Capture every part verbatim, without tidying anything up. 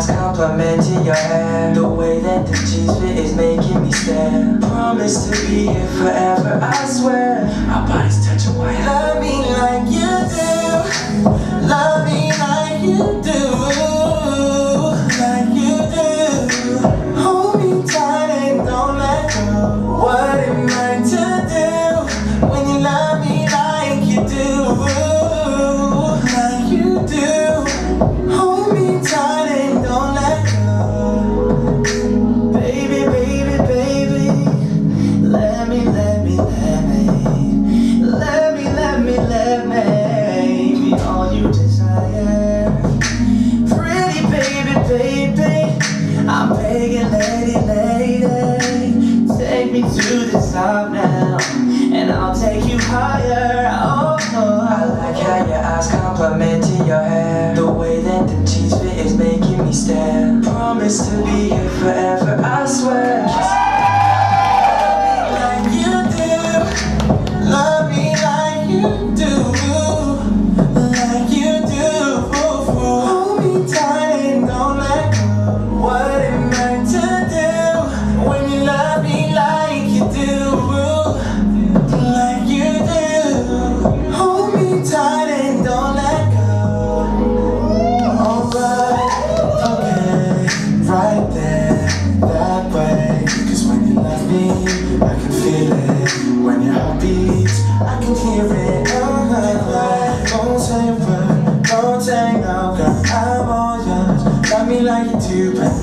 Complimenting your hair, the way that the jeans fit is making me stare. Promise to be here forever, I swear. Our bodies touching wire. Love me like you do, love me like you do, like you do. Hold me tight and don't let go. What am I to do when you love me like you do, like you do? Hold me tight. Complimenting your hair, the way that the jeans fit is making me stare. Promise to be here forever, I swear. Love me like you do, love me like you do, like you do. Hold me tight and don't let go. What am I to do when you love me like you do, like you do? Hold me tight.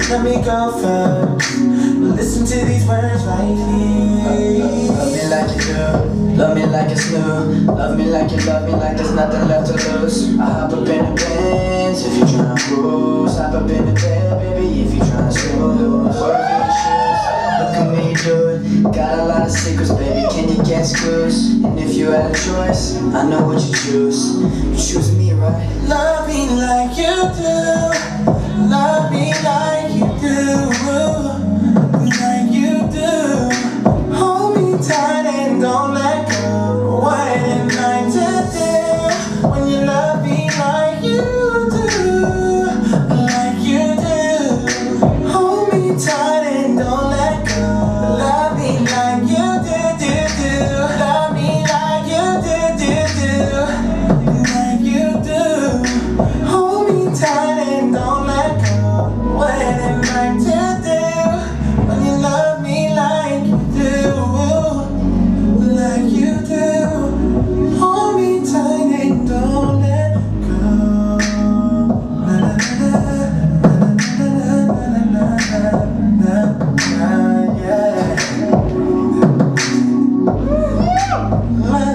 Let me go first. Listen to these words right here. Love me like you do, love me like it's new. Love me like you love me like there's nothing left to lose. I hop up in the Benz if you tryna cruise. Hop up in the bed, baby, if you tryna smooth. Work in the shoes, look at me do it. Got a lot of secrets, baby, can you guess clues? And if you had a choice, I know what you choose. You choose me, right? Love me like you do, love me like you do, like you do. Hold me tight and don't let go. What am I to do when you love me like you do, like you do? Hold me tight and don't let go. Love me like you do, do, do. Love me like you do, do, do, like you do. Hold me tight and don't. Love.